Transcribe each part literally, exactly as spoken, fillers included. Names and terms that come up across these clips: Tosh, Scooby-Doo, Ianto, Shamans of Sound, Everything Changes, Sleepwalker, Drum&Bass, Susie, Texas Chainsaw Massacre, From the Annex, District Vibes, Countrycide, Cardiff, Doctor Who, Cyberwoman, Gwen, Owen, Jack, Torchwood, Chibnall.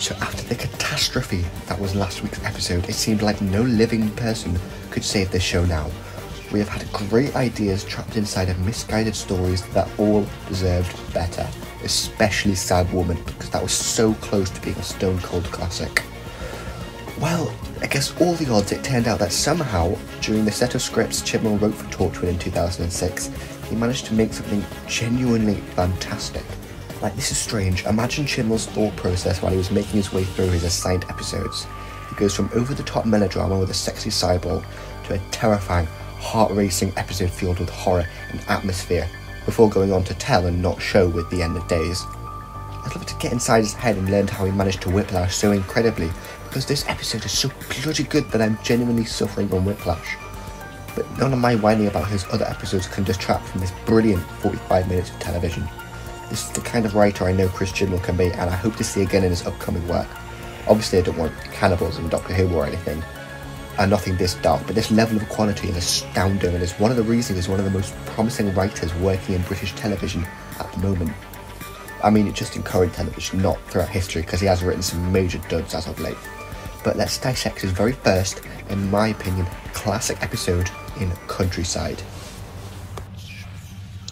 So after the catastrophe that was last week's episode, it seemed like no living person could save this show now. We have had great ideas trapped inside of misguided stories that all deserved better, especially Cyberwoman, because that was so close to being a stone cold classic. Well, against all the odds, it turned out that somehow, during the set of scripts Chibnall wrote for Torchwood in two thousand six, he managed to make something genuinely fantastic. Like, this is strange. Imagine Chibnall's thought process while he was making his way through his assigned episodes. He goes from over-the-top melodrama with a sexy cyborg to a terrifying, heart-racing episode filled with horror and atmosphere, before going on to tell and not show with The End of Days. I'd love to get inside his head and learn how he managed to whiplash so incredibly, because this episode is so bloody good that I'm genuinely suffering from whiplash. But none of my whining about his other episodes can detract from this brilliant forty-five minutes of television. This is the kind of writer I know Chris Chibnall can be, and I hope to see again in his upcoming work. Obviously I don't want cannibals in Doctor Who or anything, and nothing this dark, but this level of quality is astounding and is one of the reasons he's one of the most promising writers working in British television at the moment. I mean, just in current television, not throughout history, because he has written some major duds as of late. But let's dissect his very first, in my opinion, classic episode in Countryside.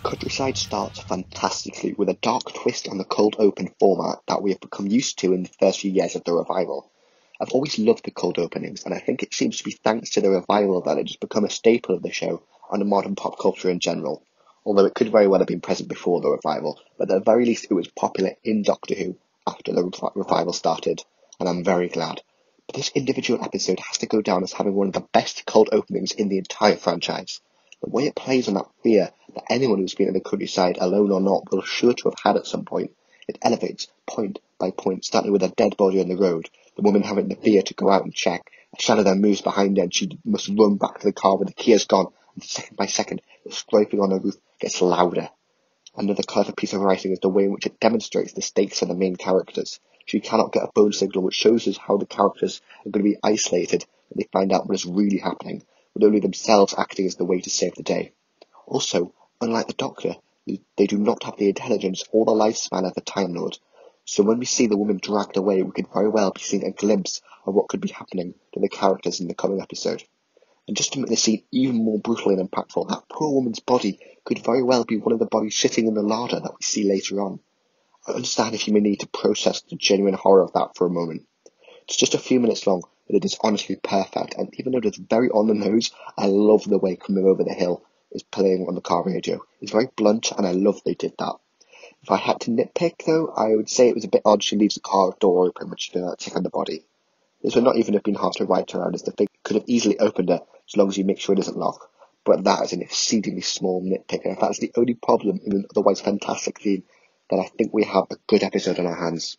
Countryside starts fantastically with a dark twist on the cold open format that we have become used to in the first few years of the revival. I've always loved the cold openings, and I think it seems to be thanks to the revival that it has become a staple of the show and of modern pop culture in general, although it could very well have been present before the revival, but at the very least it was popular in Doctor Who after the re revival started, and I'm very glad. But this individual episode has to go down as having one of the best cold openings in the entire franchise. The way it plays on that fear that anyone who's been in the countryside, alone or not, will sure to have had at some point, it elevates point by point, starting with a dead body on the road, the woman having the fear to go out and check, a shadow then moves behind her and she must run back to the car when the key is gone, and second by second, the scraping on the roof gets louder. Another clever piece of writing is the way in which it demonstrates the stakes for the main characters. She cannot get a phone signal, which shows us how the characters are going to be isolated when they find out what is really happening, with only themselves acting as the way to save the day. Also, unlike the Doctor, they do not have the intelligence or the lifespan of the Time Lord, so when we see the woman dragged away, we could very well be seeing a glimpse of what could be happening to the characters in the coming episode. And just to make the scene even more brutal and impactful, that poor woman's body could very well be one of the bodies sitting in the larder that we see later on. I understand if you may need to process the genuine horror of that for a moment. It's just a few minutes long, but it is honestly perfect, and even though it's very on the nose, I love the way Coming Over the Hill is playing on the car radio. It's very blunt, and I love they did that. If I had to nitpick, though, I would say it was a bit odd she leaves the car door open when she's taking the body. This would not even have been hard to write around, as the thing could have easily opened it, as long as you make sure it doesn't lock. But that is an exceedingly small nitpick, and if that's the only problem in an otherwise fantastic theme, then I think we have a good episode on our hands.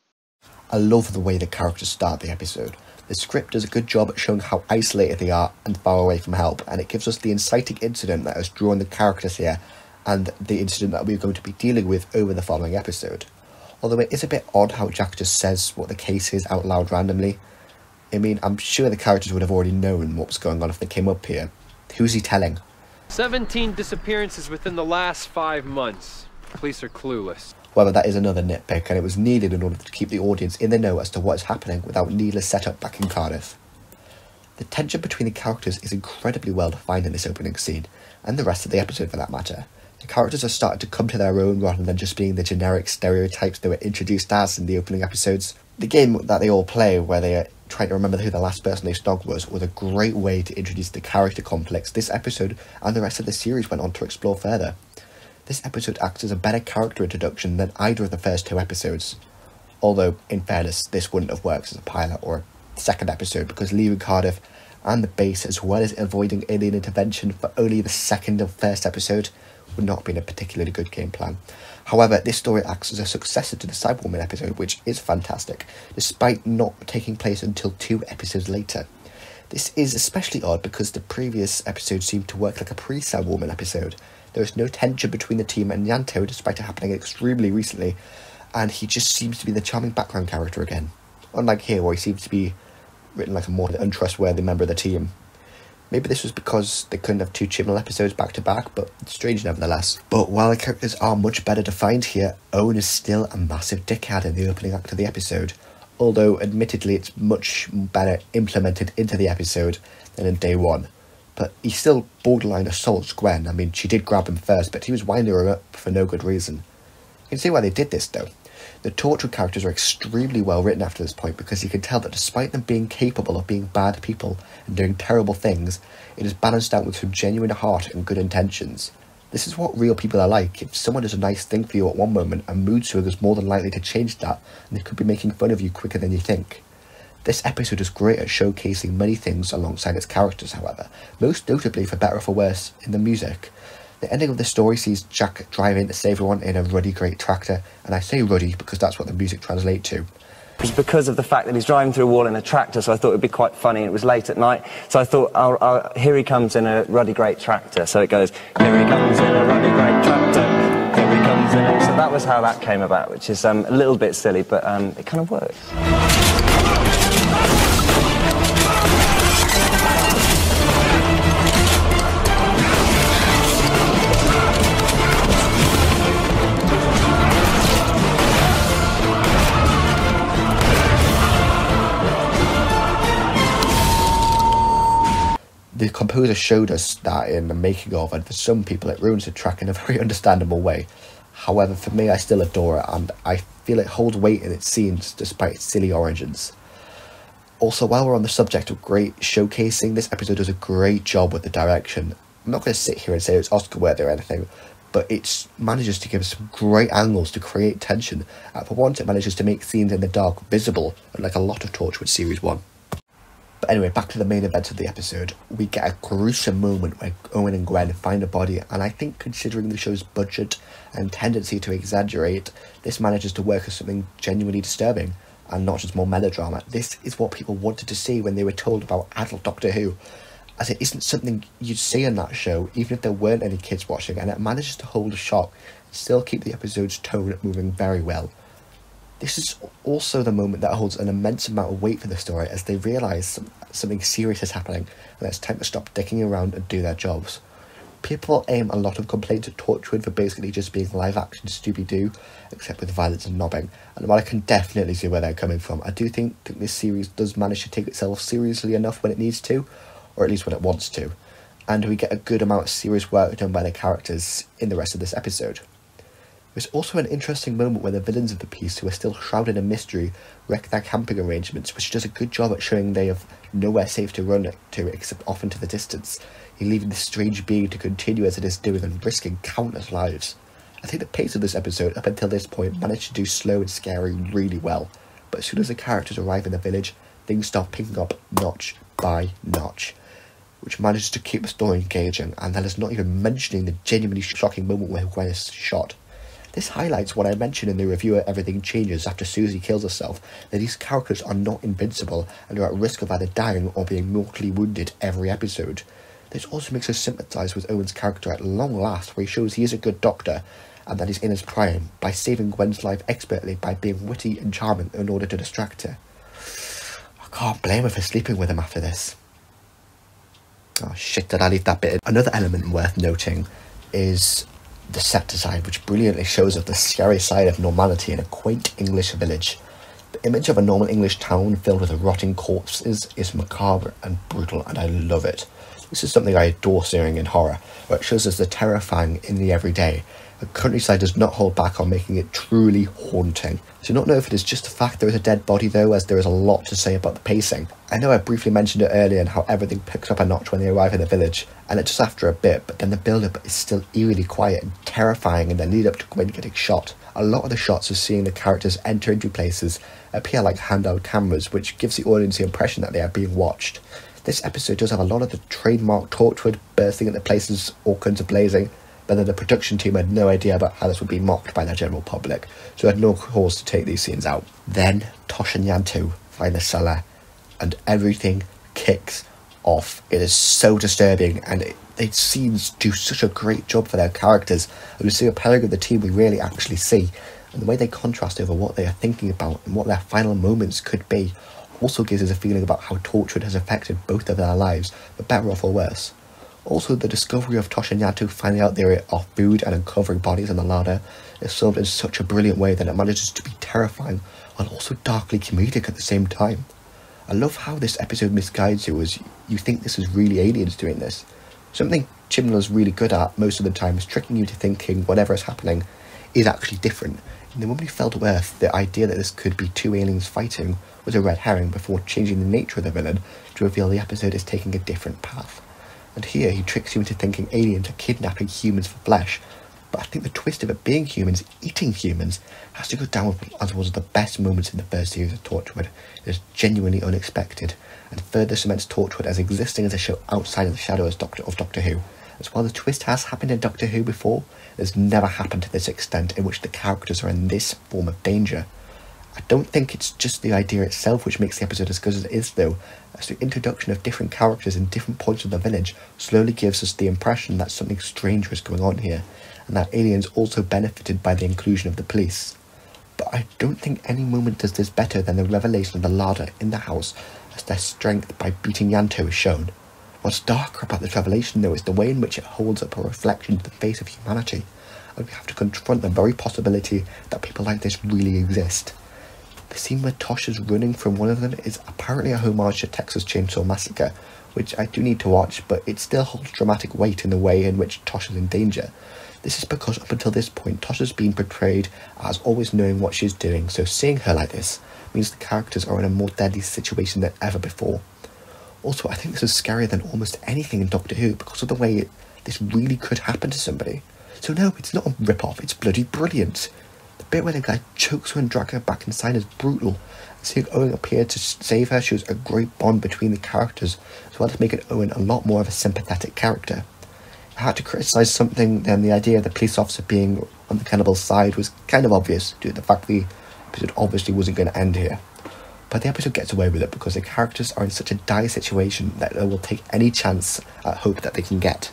I love the way the characters start the episode. The script does a good job at showing how isolated they are and far away from help, and it gives us the inciting incident that has drawn the characters here and the incident that we're going to be dealing with over the following episode. Although it is a bit odd how Jack just says what the case is out loud randomly. I mean, I'm sure the characters would have already known what was going on if they came up here. Who's he telling? seventeen disappearances within the last five months. Police are clueless. However, that is another nitpick, and it was needed in order to keep the audience in the know as to what is happening without needless setup back in Cardiff. The tension between the characters is incredibly well defined in this opening scene, and the rest of the episode for that matter. The characters are starting to come to their own rather than just being the generic stereotypes they were introduced as in the opening episodes. The game that they all play, where they are trying to remember who the last person they snog was, was a great way to introduce the character complex this episode and the rest of the series went on to explore further. This episode acts as a better character introduction than either of the first two episodes. Although, in fairness, this wouldn't have worked as a pilot or a second episode because leaving Cardiff and the base as well as avoiding alien intervention for only the second and first episode would not have been a particularly good game plan. However, this story acts as a successor to the Cyberwoman episode, which is fantastic, despite not taking place until two episodes later. This is especially odd because the previous episode seemed to work like a pre-Cyberwoman episode. There is no tension between the team and Ianto, despite it happening extremely recently, and he just seems to be the charming background character again. Unlike here, where he seems to be written like a more untrustworthy member of the team. Maybe this was because they couldn't have two Chibnall episodes back to back, but strange nevertheless. But while the characters are much better defined here, Owen is still a massive dickhead in the opening act of the episode. although admittedly it's much better implemented into the episode than in day one. But he still borderline assaults Gwen. I mean, she did grab him first, but he was winding her up for no good reason. You can see why they did this, though. The Torchwood characters are extremely well written after this point, because you can tell that despite them being capable of being bad people and doing terrible things, it is balanced out with some genuine heart and good intentions. This is what real people are like. If someone does a nice thing for you at one moment and mood swing is more than likely to change that, and they could be making fun of you quicker than you think. This episode is great at showcasing many things alongside its characters, however, most notably, for better or for worse, in the music. The ending of the story sees Jack driving to save everyone in a ruddy great tractor, and I say ruddy because that's what the music translates to. It was because of the fact that he's driving through a wall in a tractor, so I thought it would be quite funny. It was late at night, so I thought, I'll, I'll, here he comes in a ruddy great tractor. So it goes, here he comes in a ruddy great tractor, here he comes in a... So that was how that came about, which is um, a little bit silly, but um, it kind of works. The composer showed us that in the making of, and for some people it ruins the track in a very understandable way. However, for me, I still adore it, and I feel it holds weight in its scenes despite its silly origins. Also, while we're on the subject of great showcasing, this episode does a great job with the direction. I'm not going to sit here and say it's Oscar-worthy or anything, but it manages to give us some great angles to create tension, and for once it manages to make scenes in the dark visible, like a lot of Torchwood Series one. But anyway, back to the main event of the episode. We get a gruesome moment where Owen and Gwen find a body, and I think considering the show's budget and tendency to exaggerate, this manages to work as something genuinely disturbing, and not just more melodrama. This is what people wanted to see when they were told about adult Doctor Who, as it isn't something you'd see on that show, even if there weren't any kids watching, and it manages to hold a shock and still keep the episode's tone moving very well. This is also the moment that holds an immense amount of weight for the story, as they realise some, something serious is happening and it's time to stop dicking around and do their jobs. People aim a lot of complaints at Torchwood for basically just being live-action Scooby-Doo, except with violence and knobbing, and while I can definitely see where they're coming from, I do think that this series does manage to take itself seriously enough when it needs to, or at least when it wants to, and we get a good amount of serious work done by the characters in the rest of this episode. There's also an interesting moment where the villains of the piece, who are still shrouded in mystery, wreck their camping arrangements, which does a good job at showing they have nowhere safe to run to except off into the distance, leaving this strange being to continue as it is doing and risking countless lives. I think the pace of this episode up until this point managed to do slow and scary really well, but as soon as the characters arrive in the village, things start picking up notch by notch, which manages to keep the story engaging, and that is not even mentioning the genuinely shocking moment where Gwen is shot. This highlights what I mentioned in the review of Everything Changes after Susie kills herself, that these characters are not invincible and are at risk of either dying or being mortally wounded every episode. This also makes us sympathise with Owen's character at long last, where he shows he is a good doctor and that he's in his prime, by saving Gwen's life expertly by being witty and charming in order to distract her. I can't blame her for sleeping with him after this. Oh shit, did I leave that bit in? Another element worth noting is the set design, which brilliantly shows us the scary side of normality in a quaint English village. The image of a normal English town filled with rotting corpses is macabre and brutal, and I love it. This is something I adore seeing in horror, where it shows us the terrifying in the everyday. The Countryside does not hold back on making it truly haunting. I do not know if it is just the fact there is a dead body though, as there is a lot to say about the pacing. I know I briefly mentioned it earlier and how everything picks up a notch when they arrive in the village, and it's just after a bit, but then the build-up is still eerily quiet and terrifying in the lead-up to Gwen getting shot. A lot of the shots of seeing the characters enter into places appear like handheld cameras, which gives the audience the impression that they are being watched. This episode does have a lot of the trademark Torchwood bursting into places, all guns ablazing, but then the production team had no idea about how this would be mocked by the general public, so had no cause to take these scenes out. Then Tosh and Ianto find the cellar, and everything kicks off. It is so disturbing, and it, these scenes do such a great job for their characters, and we see a pairing of the team we really actually see, and the way they contrast over what they are thinking about and what their final moments could be also gives us a feeling about how Torchwood has affected both of their lives, for better or for worse. Also, the discovery of Tosh and Ianto finding out they are food and uncovering bodies in the larder is solved in such a brilliant way that it manages to be terrifying while also darkly comedic at the same time. I love how this episode misguides you, as you think this is really aliens doing this. Something Chibnall is really good at most of the time is tricking you to thinking whatever is happening is actually different. In The Woman Who Fell to Earth, the idea that this could be two aliens fighting was a red herring before changing the nature of the villain to reveal the episode is taking a different path. And here he tricks you into thinking aliens are kidnapping humans for flesh, but I think the twist of it being humans eating humans has to go down with me as one of the best moments in the first series of Torchwood. It is genuinely unexpected, and further cements Torchwood as existing as a show outside of the shadows of Doctor Who. As while the twist has happened in Doctor Who before, it has never happened to this extent in which the characters are in this form of danger. I don't think it's just the idea itself which makes the episode as good as it is though, as the introduction of different characters in different points of the village slowly gives us the impression that something strange was going on here, and that aliens also benefited by the inclusion of the police. But I don't think any moment does this better than the revelation of the larder in the house, as their strength by beating Ianto is shown. What's darker about this revelation though is the way in which it holds up a reflection to the face of humanity, and we have to confront the very possibility that people like this really exist. The scene where Tosh is running from one of them is apparently a homage to Texas Chainsaw Massacre, which I do need to watch, but it still holds dramatic weight in the way in which Tosh is in danger. This is because up until this point, Tosh has been portrayed as always knowing what she's doing, so seeing her like this means the characters are in a more deadly situation than ever before. Also, I think this is scarier than almost anything in Doctor Who because of the way it, this really could happen to somebody. So no, it's not a rip-off, it's bloody brilliant. The bit where the guy chokes her and drags her back inside is brutal. Seeing Owen appear to save her shows a great bond between the characters, as well as making Owen a lot more of a sympathetic character. If I had to criticise something, then the idea of the police officer being on the cannibal's side was kind of obvious due to the fact the episode obviously wasn't going to end here. But the episode gets away with it because the characters are in such a dire situation that they will take any chance at hope that they can get.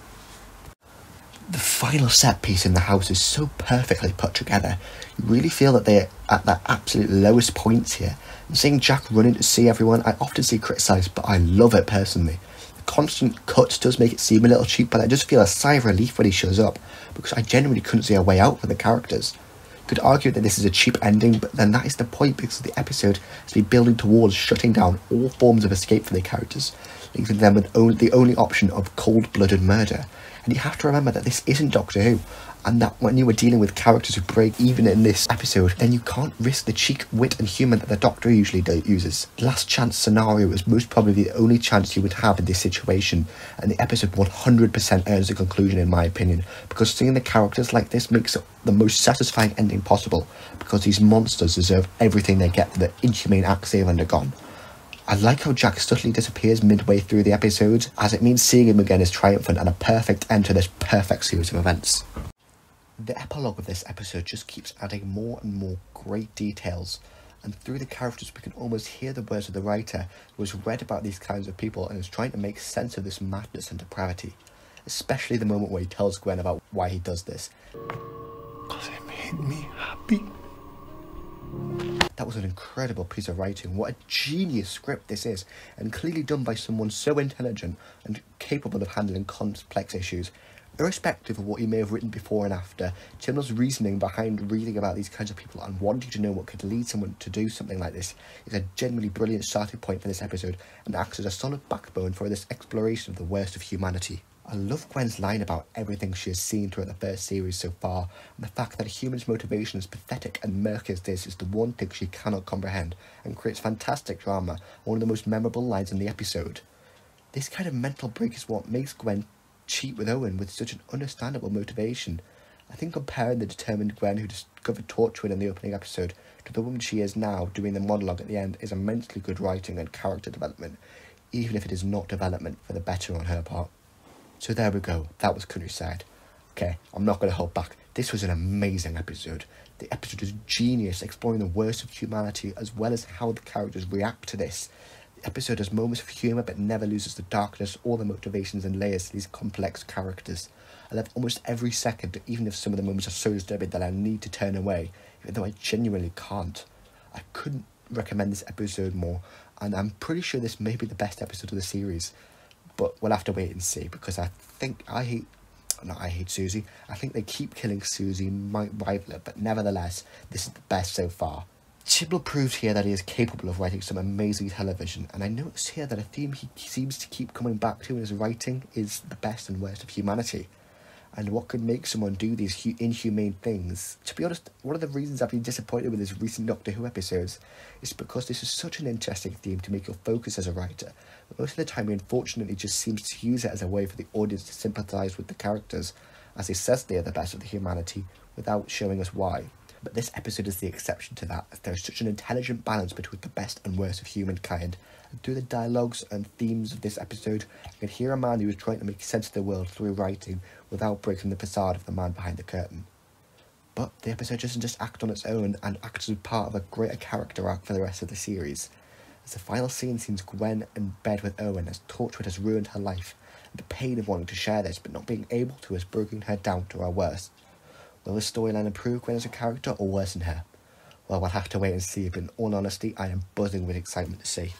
The final set piece in the house is so perfectly put together. You really feel that they're at their absolute lowest points here. And seeing Jack running to see everyone, I often see criticised, but I love it personally. The constant cuts does make it seem a little cheap, but I just feel a sigh of relief when he shows up, because I genuinely couldn't see a way out for the characters. You could argue that this is a cheap ending, but then that is the point, because the episode has been building towards shutting down all forms of escape for the characters, leaving them with only, the only option of cold-blooded murder. And you have to remember that this isn't Doctor Who, and that when you are dealing with characters who break even in this episode, then you can't risk the cheek, wit and humour that the Doctor usually uses. The last chance scenario is most probably the only chance you would have in this situation, and the episode one hundred percent earns the conclusion in my opinion, because seeing the characters like this makes it the most satisfying ending possible, because these monsters deserve everything they get for the inhumane acts they have undergone. I like how Jack subtly disappears midway through the episode, as it means seeing him again is triumphant and a perfect end to this perfect series of events. The epilogue of this episode just keeps adding more and more great details, and through the characters we can almost hear the words of the writer who has read about these kinds of people and is trying to make sense of this madness and depravity, especially the moment where he tells Gwen about why he does this. 'Cause it made me happy. That was an incredible piece of writing. What a genius script this is, and clearly done by someone so intelligent and capable of handling complex issues. Irrespective of what he may have written before and after, Chibnall's reasoning behind reading about these kinds of people and wanting to know what could lead someone to do something like this is a genuinely brilliant starting point for this episode, and acts as a solid backbone for this exploration of the worst of humanity. I love Gwen's line about everything she has seen throughout the first series so far, and the fact that a human's motivation, as pathetic and murky as this, is the one thing she cannot comprehend, and creates fantastic drama, one of the most memorable lines in the episode. This kind of mental break is what makes Gwen cheat with Owen with such an understandable motivation. I think comparing the determined Gwen who discovered Torchwood in the opening episode to the woman she is now doing the monologue at the end is immensely good writing and character development, even if it is not development for the better on her part. So there we go, that was Countrycide. Okay, I'm not going to hold back. This was an amazing episode. The episode is genius, exploring the worst of humanity as well as how the characters react to this. The episode has moments of humour but never loses the darkness or the motivations and layers to these complex characters. I love almost every second, even if some of the moments are so disturbing that I need to turn away, even though I genuinely can't. I couldn't recommend this episode more, and I'm pretty sure this may be the best episode of the series. But we'll have to wait and see, because I think I hate... Not I hate Susie. I think They Keep Killing Susie might rival it, but nevertheless, this is the best so far. Chibnall proved here that he is capable of writing some amazing television, and I noticed here that a theme he seems to keep coming back to in his writing is the best and worst of humanity, and what could make someone do these inhumane things. To be honest, one of the reasons I've been disappointed with his recent Doctor Who episodes is because this is such an interesting theme to make your focus as a writer, but most of the time he unfortunately just seems to use it as a way for the audience to sympathise with the characters, as he says they are the best of the humanity, without showing us why. But this episode is the exception to that, as there is such an intelligent balance between the best and worst of humankind, and through the dialogues and themes of this episode, you can hear a man who is trying to make sense of the world through writing, without breaking the facade of the man behind the curtain. But the episode doesn't just act on its own, and acts as part of a greater character arc for the rest of the series, as the final scene sees Gwen in bed with Owen as Torchwood has ruined her life, and the pain of wanting to share this but not being able to has broken her down to her worst. Will the storyline improve Gwen as a character or worsen her? Well, we'll have to wait and see, but in all honesty, I am buzzing with excitement to see.